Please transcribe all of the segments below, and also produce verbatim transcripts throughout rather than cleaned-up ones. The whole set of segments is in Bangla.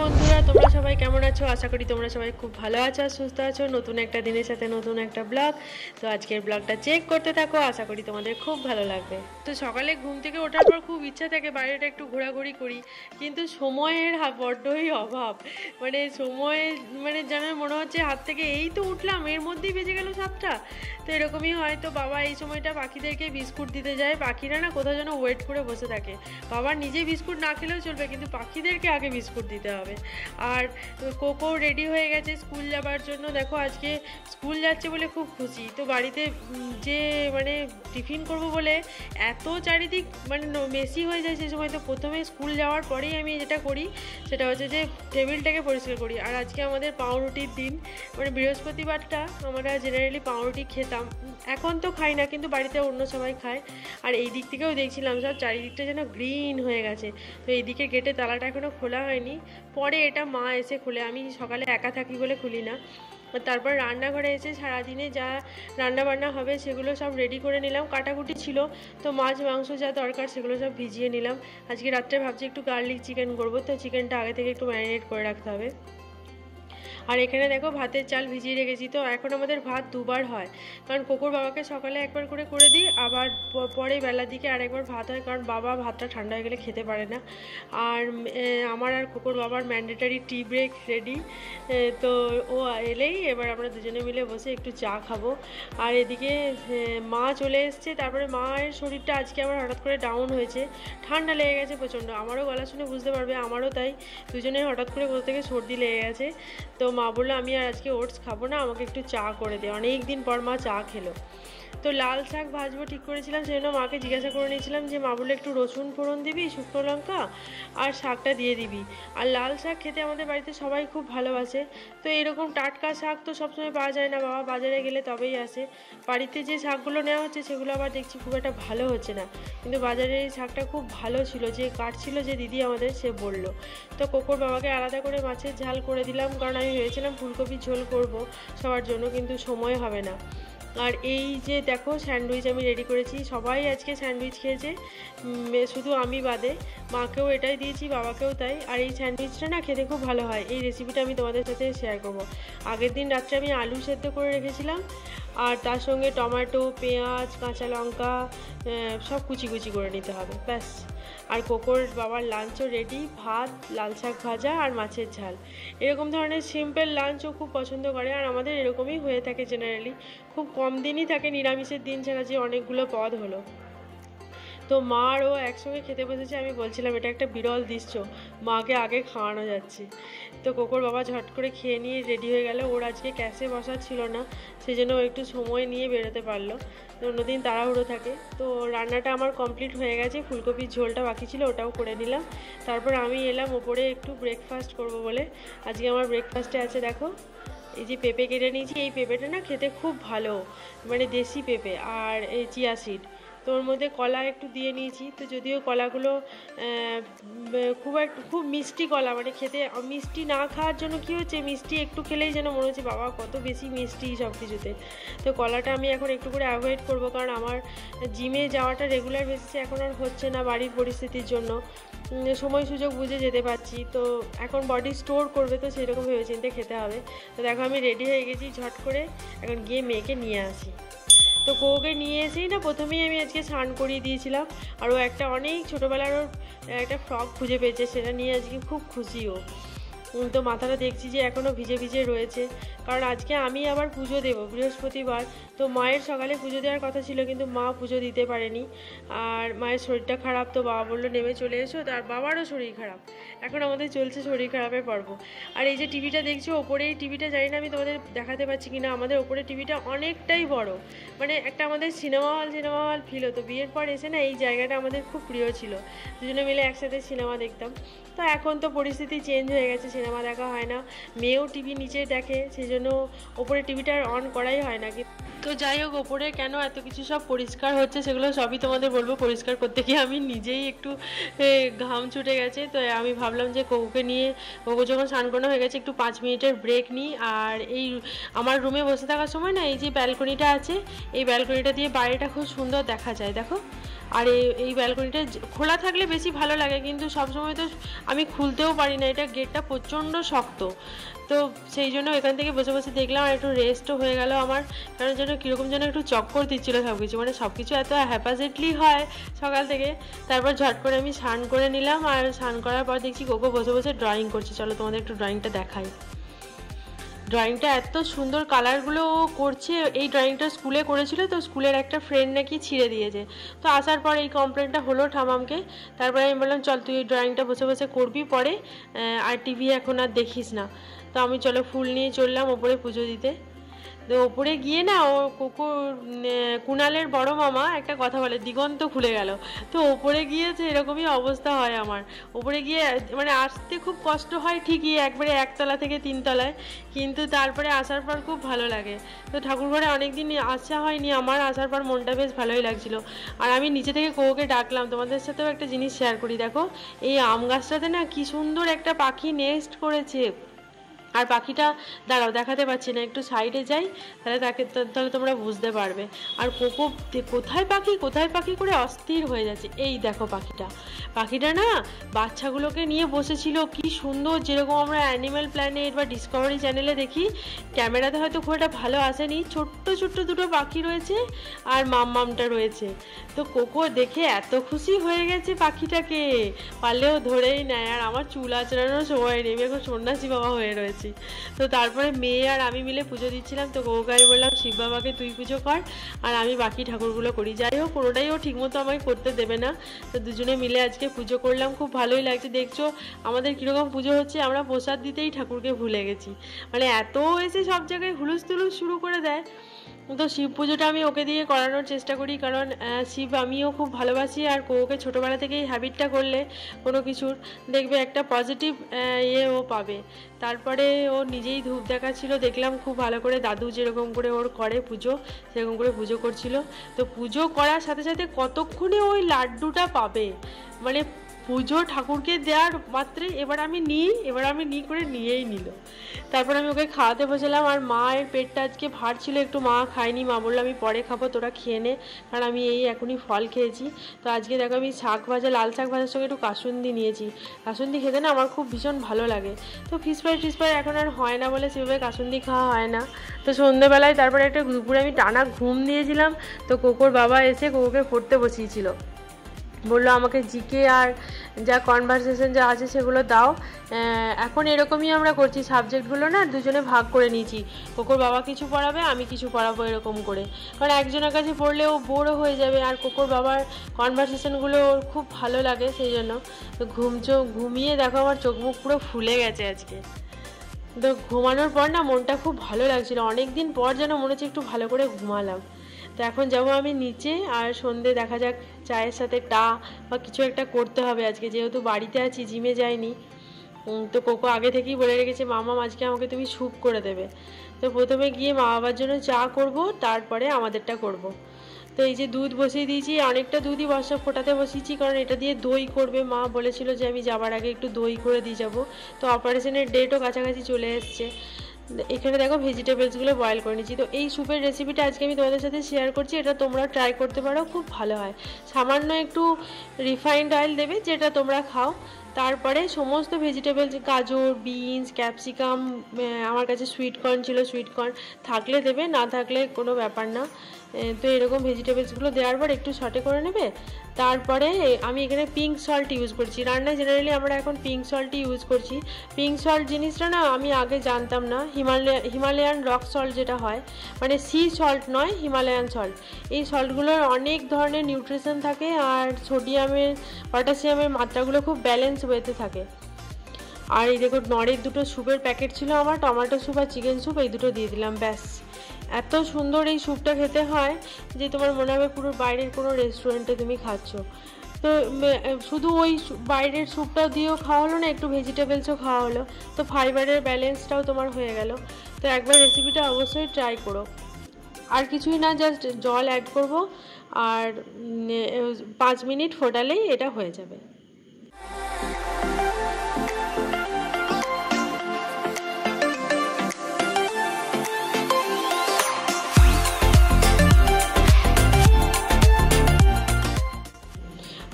বন্ধুরা তোমরা সবাই কেমন আছো আশা করি তোমরা সবাই খুব ভালো আছো সুস্থ আছো নতুন একটা দিনের সাথে নতুন একটা ব্লগ তো আজকের ব্লগটা চেক করতে থাকো আশা করি তোমাদের খুব ভালো লাগবে। তো সকালে ঘুম থেকে ওঠার পর খুব ইচ্ছা থাকে বাইরেটা একটু ঘোরাঘুরি করি কিন্তু সময়ের বড্ডই অভাব মানে সময় মানে যেন মনে হচ্ছে হাত থেকে এই তো উঠলাম এর মধ্যেই বেজে গেল সাতটা। তো এরকমই হয়। তো বাবা এই সময়টা পাখিদেরকে বিস্কুট দিতে যায়, পাখিরা না কোথাও যেন ওয়েট করে বসে থাকে। বাবা নিজে বিস্কুট না খেলেও চলবে কিন্তু পাখিদেরকে আগে বিস্কুট দিতে হবে। আর কোকো রেডি হয়ে গেছে স্কুল যাওয়ার জন্য। দেখো আজকে স্কুল যাচ্ছে বলে খুব খুশি। তো বাড়িতে যে মানে টিফিন করব বলে এত চারিদিক মানে মেসি হয়ে যায় সেই সময়। তো প্রথমে স্কুল যাওয়ার পরেই আমি যেটা করি সেটা হচ্ছে যে টেবিলটাকে পরিষ্কার করি। আর আজকে আমাদের পাউরুটির দিন মানে বৃহস্পতিবারটা আমরা জেনারেলি পাউরুটি খেতাম, এখন তো খাই না কিন্তু বাড়িতে অন্য সবাই খায়। আর এই দিক থেকেও দেখছিলাম সব চারিদিকটা যেন গ্রিন হয়ে গেছে। তো এইদিকে গেটে তালাটা এখনও খোলা হয়নি, পরে এটা মা এসে খুলে, আমি সকালে একা থাকি বলে খুলি না। তারপর রান্নাঘরে এসে সারাদিনে যা রান্নাবান্না হবে সেগুলো সব রেডি করে নিলাম। কাটাকুটি ছিল তো মাছ মাংস যা দরকার সেগুলো সব ভিজিয়ে নিলাম। আজকে রাত্রে ভাবছি একটু গার্লিক চিকেন করবো, তো চিকেনটা আগে থেকে একটু ম্যারিনেট করে রাখতে হবে। আর এখানে দেখো ভাতের চাল ভিজিয়ে রেখেছি। তো এখন আমাদের ভাত দুবার হয় কারণ কুকুর বাবাকে সকালে একবার করে করে দিই, আবার পরে বেলার দিকে আরেকবার ভাত হয় কারণ বাবা ভাতটা ঠান্ডা হয়ে গেলে খেতে পারে না। আর আমার আর কুকুর বাবার ম্যান্ডেটারি টি ব্রেক রেডি। তো ও এলেই এবার আমরা দুজনে মিলে বসে একটু চা খাবো। আর এদিকে মা চলে এসছে। তারপরে মায়ের শরীরটা আজকে আবার হঠাৎ করে ডাউন হয়েছে, ঠান্ডা লেগে গেছে প্রচণ্ড। আমারও গলা শুনে বুঝতে পারবে আমারও তাই, দুজনে হঠাৎ করে কোথা থেকে সর্দি লেগে গেছে। তো মা বললো আমি আর আজকে ওটস খাবো না, আমাকে একটু চা করে দে। অনেক দিন পর মা চা খেলো। তো লাল শাক ভাজবো ঠিক করেছিলাম, সেজন্য মাকে জিজ্ঞাসা করে নিয়েছিলাম যে মা বললো একটু রসুন ফোড়ন দিবি, শুকনো লঙ্কা আর শাকটা দিয়ে দিবি। আর লাল শাক খেতে আমাদের বাড়িতে সবাই খুব ভালোবাসে। তো এরকম টাটকা শাক তো সবসময় পাওয়া যায় না, বাবা বাজারে গেলে তবেই আসে। বাড়িতে যে শাকগুলো নেওয়া হচ্ছে সেগুলো আবার দেখছি খুব একটা ভালো হচ্ছে না, কিন্তু বাজারে এই শাকটা খুব ভালো ছিল। যে কাটছিল যে দিদি আমাদের সে বললো। তো কোকোর বাবাকে আলাদা করে মাছের ঝাল করে দিলাম কারণ আমি ভেবেছিলাম ফুলকপি ঝোল করবো সবার জন্য কিন্তু সময় হবে না। আর এই যে দেখো স্যান্ডউইচ আমি রেডি করেছি, সবাই আজকে স্যান্ডউইচ খেয়েছে শুধু আমি বাদে। মাকেও এটাই দিয়েছি, বাবাকেও তাই। আর এই স্যান্ডউইচটা না খেতে খুব ভালো হয়। এই রেসিপিটা আমি তোমাদের সাথে শেয়ার করবো। আগের দিন রাত্রে আমি আলু সেদ্ধ করে রেখেছিলাম আর তার সঙ্গে টমেটো পেঁয়াজ কাঁচা লঙ্কা সব কুচি কুচি করে নিতে হবে ব্যাস। আর কোকোর বাবার লাঞ্চও রেডি, ভাত লাল শাক ভাজা আর মাছের ঝাল। এরকম ধরনের সিম্পল লাঞ্চও খুব পছন্দ করে। আর আমাদের এরকমই হয়ে থাকে জেনারেলি, খুব কম দিনই থাকে নিরামিষের দিন ছাড়া যে অনেকগুলো পদ হলো। তো মা আর ও একসঙ্গে খেতে বসেছে। আমি বলছিলাম এটা একটা বিরল দৃশ্য, মাকে আগে খাওয়ানো যাচ্ছে। তো কোকোর বাবা ঝট করে খেয়ে নিয়ে রেডি হয়ে গেল। ওর আজকে ক্যাশে বসা ছিল না, সেই জন্য ও একটু সময় নিয়ে বেরোতে পারলো, অন্যদিন তাড়াহুড়ো থাকে। তো রান্নাটা আমার কমপ্লিট হয়ে গেছে, ফুলকপির ঝোলটা বাকি ছিল ওটাও করে নিলাম। তারপর আমি এলাম ওপরে একটু ব্রেকফাস্ট করব বলে। আজকে আমার ব্রেকফাস্টে আছে দেখো এই যে পেঁপে কেটে নিয়েছি, এই পেঁপেটা না খেতে খুব ভালো মানে দেশি পেঁপে। আর এই চিয়া সিড, তোর মধ্যে কলা একটু দিয়ে নিয়েছি। তো যদিও কলাগুলো খুব একটু খুব মিষ্টি কলা মানে খেতে মিষ্টি না খাওয়ার জন্য কী হচ্ছে মিষ্টি একটু খেলেই যেন মনে হচ্ছে বাবা কত বেশি মিষ্টি সব কিছুতে। তো কলাটা আমি এখন একটু করে অ্যাভয়েড করবো কারণ আমার জিমে যাওয়াটা রেগুলার বেসিসে এখন আর হচ্ছে না বাড়ির পরিস্থিতির জন্য, সময় সুযোগ বুঝে যেতে পারছি। তো এখন বডি স্টোর করবে তো সেরকম ভেবেচিন্তে খেতে হবে। তো দেখো আমি রেডি হয়ে গেছি, ঝট করে এখন গিয়ে মেয়েকে নিয়ে আসি। তো কোকে নিয়ে এসেই না প্রথমেই আমি আজকে স্নান করিয়ে দিয়েছিলাম। আর ও একটা অনেক ছোটোবেলার ওর একটা ফ্রক খুঁজে পেয়েছে, সেটা নিয়ে আজকে খুব খুশি ও। তো মাথাটা দেখছি যে এখনও ভিজে ভিজে রয়েছে কারণ আজকে আমি আবার পুজো দেবো বৃহস্পতিবার। তো মায়ের সকালে পুজো দেওয়ার কথা ছিল কিন্তু মা পুজো দিতে পারেনি, আর মায়ের শরীরটা খারাপ। তো বাবা বললো নেমে চলে এসো, তার বাবারও শরীর খারাপ। এখন আমাদের চলছে শরীর খারাপের পর্ব। আর এই যে টিভিটা দেখছো ওপরে, এই টিভিটা জানি না আমি তোমাদের দেখাতে পারছি কি না। আমাদের ওপরে টিভিটা অনেকটাই বড়, মানে একটা আমাদের cinema hall cinema hall feel হতো। বিয়ের পর এসে না এই জায়গাটা আমাদের খুব প্রিয় ছিল, দুজনে মিলে একসাথে সিনেমা দেখতাম। তো এখন তো পরিস্থিতি চেঞ্জ হয়ে গেছে, সিনেমা দেখা হয় না, মেয়েও টিভি নিচে দেখে, সেজন্য ওপরে টিভিটা অন করাই হয় না। তো যাই হোক ওপরে কেন এত কিছু সব পরিষ্কার হচ্ছে সেগুলো সবই তোমাদের বলবো। পরিষ্কার করতে গিয়ে আমি নিজেই একটু ঘাম ছুটে গেছে। তো আমি ভাবলাম যে কোকোকে নিয়ে, কোকো যখন স্নান করানো হয়ে গেছে একটু পাঁচ মিনিটের ব্রেক নিই। আর এই আমার রুমে বসে থাকার সময় না এই যে ব্যালকনিটা আছে, এই ব্যালকনিটা দিয়ে বাইরেটা খুব সুন্দর দেখা যায় দেখো। और ये बालकनीटा खोला थाकले बेशी भालो लागे किन्तु सब समय तो आमी खुलतेओ पारी ना, एटा गेटटा प्रचंड शक्त। तो सेई जोन्नो एखान थेके बसे बसे देखलाम और एकटु रेस्टो हये गेलो आमार, कारण जेन किरकम जेन एकटु चक्कर दिच्छिलो सबकिछु, माने सबकिछु एत हैपाजेटली हय सकाल थेके। तारपर झट करे आमी स्नान करे निलाम और स्नान करार पर देखछि कोको बसे बसे ड्रइंग करछे। चलो तोमादेर एकटु ड्रइंगटा देखाई। ड्रइंगटा एत सुंदर कलरगुलो करछे, एई ड्रइंगटा स्कूले करेछिलो, तो स्कूलेर एकटा फ्रेंड नाकि छिड़े दिएछे। तो आसार पर एई कमप्लेनटा हलो ठामामके। तारपर आमी बोललाम चल तुई ड्रइंगटा बसे बसे करबि, परे आर टीवी एखोन आर देखिस ना। तो आमी चलो फुल निये चललाम ओपरे पुजो दिते। तो ओपरे गिये ना ओ कोको कुणालेर बड़ो मामा एकटा कथा बोले, दिगंत खुले गेल। तो ओपरे गिये एरकमई अवस्था हय आमार, ओपरे गिये माने आसते खूब कष्ट हय ठीकई, एकबारे एकतला थेके तीनतलाय, किन्तु तारपरे आसार पर खूब भालो लागे। तो ठाकुरघरे अनेकदिन आसा हयनि आमार, आसार पर मनटा बेश भालोई लागछिल। और आमी निचे थेके कोकोके डाकलाम, तोमादेर साथेओ एकटा जिनिस शेयार करी। देखो एई आम गाछटाते ना कि सुंदर एकटा पाखी नेस्ट करेछे। और पाखीटा दाड़ाओ देखाते पाच्छी ना, एकटू साइडे जाई ताहले ताके ताहले तोमरा बुझते पारबे। और कोको कोथाय पाखी कोथाय पाखी करे अस्थिर हये जाच्छे। एई देखो पाखीटा पाखीटा ना बाच्चागुलोके निये बसेछिलो, कि सुंदर, जेरकम आमरा एनिमल प्लैनेट बा डिस्कवरि चैनेले देखी। क्यामेराते हयतो खूब एकटा भालो आसेनि, छोट्टो छोट्टो दुटो पाखी रयेछे और माममामटा रयेछे। तो कोको देखे एत खुशी हये गेछे पाखीटाके, पारलेও धरेই নেয়। আর আমার চুল আঁচড়ানোর সময় নেই, এখন সন্ন্যাসী বাবা হয়ে রয়েছে। तो तारपरे मेये आर आमी मिले पुजो दिच्छिलाम। तो कोकोके आमी बोललाम शिव बाबाके तुई पुजो कर और आमी बाकी ठाकुरगुलो करी। जाई होक कोनोटाई ओ ठीकमतो आमाके करते देबे ना। तो दुजोने मिले आजके पुजो करलाम, खूब भालोई लागछे। देखछो आमादेर किरकम पुजो होच्छे, आमरा प्रसाद दितेई ठाकुरके भुले गेछि, माने एत एसे सब जायगाय हुलुस्तुलुस शुरू करे देय। तो शिव पुजोटा आमी ओके दिये करानोर चेष्टा करी, कारण शिव आमिओ खूब भालोबासी। और कोकोके छोटोबेला थेकेई हैबिटटा करले कोनो किछुर देखबे एकटा पजिटिव इये ओ पाबे। तारपरे ओ निजेई धूप देखाछिलो, देखलाम खूब भालो करे, दादू जेरकम करे ओर करे पुजो सेरकम करे पुजो करछिलो। तो पुजो करार साथे साथे कतक्षणे ओई लाड्डुटा पाबे, माने पुजो ठाकुरके देयार मात्रे एबार आमी निई एबार आमी नि करे नियेई निलो। तारपर आमी ओके खाওয়াতে বসেলাম। আর মায়ের পেটটা আজকে ভার ছিল, একটু মা খায়নি, মা বলল আমি পরে খাবো, তোরা খেয়ে নে, কারণ আমি এই এখনই ফল খেয়েছি। তো আজকে দেখো আমি শাক ভাজা, লাল শাক ভাজার সঙ্গে একটু কাসুন্দি নিয়েছি। কাসুন্দি খেতে না আমার খুব ভীষণ ভালো লাগে। তো ফিশ ফ্রাই ফিশ ফ্রাই এখন আর হয় না বলে সেভাবে কাসুন্দি খাওয়া হয় না। তো সন্ধ্যেবেলায় তারপরে একটা দুপুরে আমি টানা ঘুম দিয়েছিলাম। তো কোকোর বাবা এসে কোকোকে পড়তে বসিয়েছিল, বললো আমাকে জিকে আর যা কনভারসেশন যা আছে সেগুলো দাও। এখন এরকমই আমরা করছি, সাবজেক্টগুলো না দুজনে ভাগ করে নিয়েছি। কোকোর বাবা কিছু পড়াবে, আমি কিছু পড়াবো, এরকম করে। কারণ একজনের কাছে পড়লে ও বোরও হয়ে যাবে, আর কোকোর বাবার কনভারসেশনগুলো ওর খুব ভালো লাগে সেই জন্য। তো ঘুম চোখ ঘুমিয়ে দেখো আমার চোখ মুখ পুরো ফুলে গেছে আজকে। তো ঘুমানোর পর না মনটা খুব ভালো লাগছিলো, অনেক দিন পর যেন মনে হচ্ছে একটু ভালো করে ঘুমালাম। তো এখন যাবো আমি নিচে, আর সন্ধ্যে দেখা যাক চায়ের সাথে টা বা কিছু একটা করতে হবে আজকে, যেহেতু বাড়িতে আছি জিমে যাইনি। তো কোকো আগে থেকেই বলে রেখেছে মামা আজকে আমাকে তুমি স্যুপ করে দেবে। তো প্রথমে গিয়ে মা বাবার জন্য চা করব, তারপরে আমাদেরটা করব। তো এই যে দুধ বসিয়ে দিয়েছি, অনেকটা দুধই বসা ফোটাতে বসিয়েছি, কারণ এটা দিয়ে দই করবে। মা বলেছিল যে আমি যাবার আগে একটু দই করে দিয়ে যাবো। তো অপারেশনের ডেটও কাছাকাছি চলে এসছে। এখানে দেখো ভেজিটেবলসগুলো বয়েল করে নিচ্ছি। তো এই স্যুপের রেসিপিটা আজকে আমি তোমাদের সাথে শেয়ার করছি, এটা তোমরা ট্রাই করতে পারো, খুব ভালো হয়। সামান্য একটু রিফাইন্ড অয়েল দেবে, যেটা তোমরা খাও। তারপরে সমস্ত ভেজিটেবলস, গাজর, বিনস, ক্যাপসিকাম, আমার কাছে সুইটকর্ন ছিল, সুইটকর্ন থাকলে দেবে, না থাকলে কোনো ব্যাপার না। তো এরকম ভেজিটেবলসগুলো দেওয়ার পর একটু সটে করে নেবে। তারপরে আমি এখানে পিঙ্ক সল্ট ইউজ করছি, রান্নায় জেনারেলি আমরা এখন পিঙ্ক সল্টই ইউজ করছি। পিঙ্ক সল্ট জিনিসটা না আমি আগে জানতাম না, হিমালয়া হিমালয়ান রক সল্ট যেটা হয়, মানে সি সল্ট নয়, হিমালয়ান সল্ট। এই সল্টগুলোর অনেক ধরনের নিউট্রিশন থাকে, আর সোডিয়ামের পটাশিয়ামের মাত্রাগুলো খুব ব্যালেন্স হয়েতে থাকে। আর এই দেখো নড়ের দুটো স্যুপের প্যাকেট ছিল আমার, টমেটো স্যুপ আর চিকেন স্যুপ, এই দুটো দিয়ে দিলাম। ব্যাস এত সুন্দর এই স্যুপটা খেতে হয় যে তোমার মনে হবে পুরো বাইরের কোনো রেস্টুরেন্টে তুমি খাচ্ছ। তো শুধু ওই বাইরের স্যুপটা দিয়েও খাওয়া হলো না, একটু ভেজিটেবলসও খাওয়া হলো। তো ফাইবারের ব্যালেন্সটাও তোমার হয়ে গেল। তো একবার রেসিপিটা অবশ্যই ট্রাই করো। আর কিছুই না, জাস্ট জল অ্যাড করব, আর পাঁচ মিনিট ফোটালেই এটা হয়ে যাবে।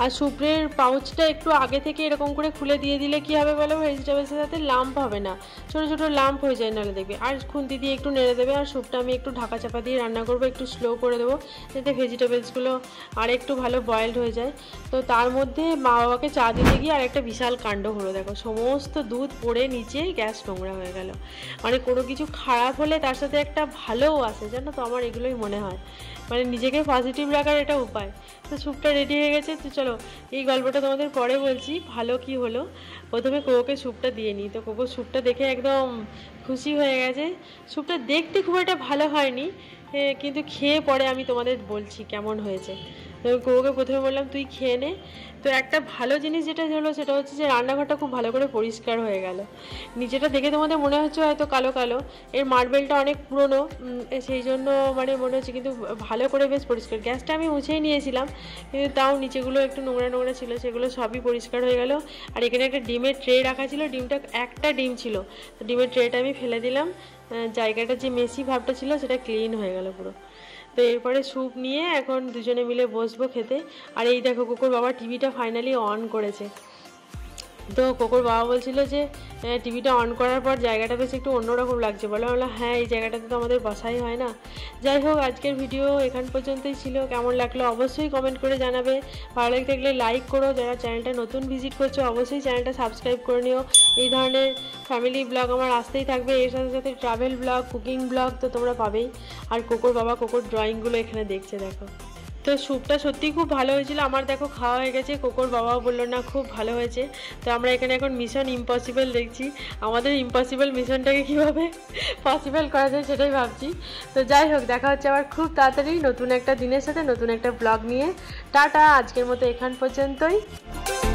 और सुप्रेर पाउचटा एकटू आगे थेके एरकम करे खुले दिए दिले कि होबे बोलो भेजिटेबल्सेर साथे लाम्प होबे ना, छोटो छोटो लाम्प हो जाए नाले देखबे। और खुंती दिए एकटू नेड़े देबे और सूपटा आमि एकटू ढाका चापा दिए रान्ना करब, एकटू स्लो करे देब जाते भेजिटेबल्सगुलो और एकटू भालो बয়েলড हो जाए। तो तार मध्य मा बाबाके चा दिते गिये आरेकटा विशाल कांड हलो, देखो समस्त दूध पड़े नीचे गैस नोंगरा हो गेल। माने कोनो किछु खराब होले तार साथे एकटा भालोও आसे जानो तो आमार एगुलोई मने हय माने निजेके पजिटिव राखार एटा उपाय। तो सूपटा रेडी हो गए। तो चलो ये गल्पटा तुम्हारे परे बोलছি भालो कि हलो। प्रथमे कोकोके सूपटा दिए नी। तो कोको सूपटा देखे एकदम खुशी हो गए। सूपटा देखते खूब एक भालो हয়নি किन्तु खेये परे आमी तुम्हारे बोलছি केमन হয়েছে। तो कोकोके प्रथमे बोललाम तुई खेये ने। तो एकटा भालो जिनिस जेटा हलो सेटा होच्छे जे रान्नाघरटा खूब भालो करे परिष्कार हয়ে গেল। निजेटा देखे तुम्हारे मने হচ্ছে হয়তো কালো কালো, এর মার্বেলটা অনেক পুরনো সেই জন্য মানে মনে হচ্ছে, কিন্তু ভালো করে বেশ পরিষ্কার। গ্যাসটা আমি মুছেই নিয়েছিলাম কিন্তু তাও নিচেগুলো একটু নোংরা নোংরা ছিল, সেগুলো সবই পরিষ্কার হয়ে গেল। আর এখানে একটা ডিমের ট্রে রাখা ছিল, ডিমটা একটা ডিম ছিল, তো ডিমের ট্রেটা আমি ফেলে দিলাম। জায়গাটা যে মেসি ভাবটা ছিল সেটা ক্লিন হয়ে গেল পুরো। तो एरपर सूप निये एखन दुजने मिले बसबो खेते। और ये देखो कोकोर बाबा टीवीटा फाइनली अन करेছে। তো কোকোর বাবা বলছিল যে টিভিটা অন করার পর জায়গাটা বেশ একটু অন্যরকম লাগছে বলে। বললাম হ্যাঁ এই জায়গাটাতে তো আমাদের বসাই হয় না। যাই হোক আজকের ভিডিও এখান পর্যন্তই ছিল, কেমন লাগলো অবশ্যই কমেন্ট করে জানাবে, ভালো লাগে থাকলে লাইক করো। যারা চ্যানেলটা নতুন ভিজিট করছো অবশ্যই চ্যানেলটা সাবস্ক্রাইব করে নিও। এই ধরনের ফ্যামিলি ব্লগ আমার আসতেই থাকবে, এর সাথে সাথে ট্রাভেল ব্লগ, কুকিং ব্লগ তো তোমরা পাবেই। আর কোকোর বাবা কোকোর ড্রয়িংগুলো এখানে দেখছে দেখো। তো স্যুপটা সত্যি খুব ভালো হয়েছিল আমার, দেখো খাওয়া হয়ে গেছে। কোকোর বাবাও বললো না খুব ভালো হয়েছে। তো আমরা এখানে এখন মিশন ইম্পসিবল দেখছি, আমাদের ইম্পসিবল মিশনটাকে কীভাবে পসিবল করা যায় সেটাই ভাবছি। তো যাই হোক দেখা হচ্ছে আবার খুব তাড়াতাড়ি নতুন একটা দিনের সাথে নতুন একটা ব্লগ নিয়ে। টাটা, আজকের মতো এখান পর্যন্তই।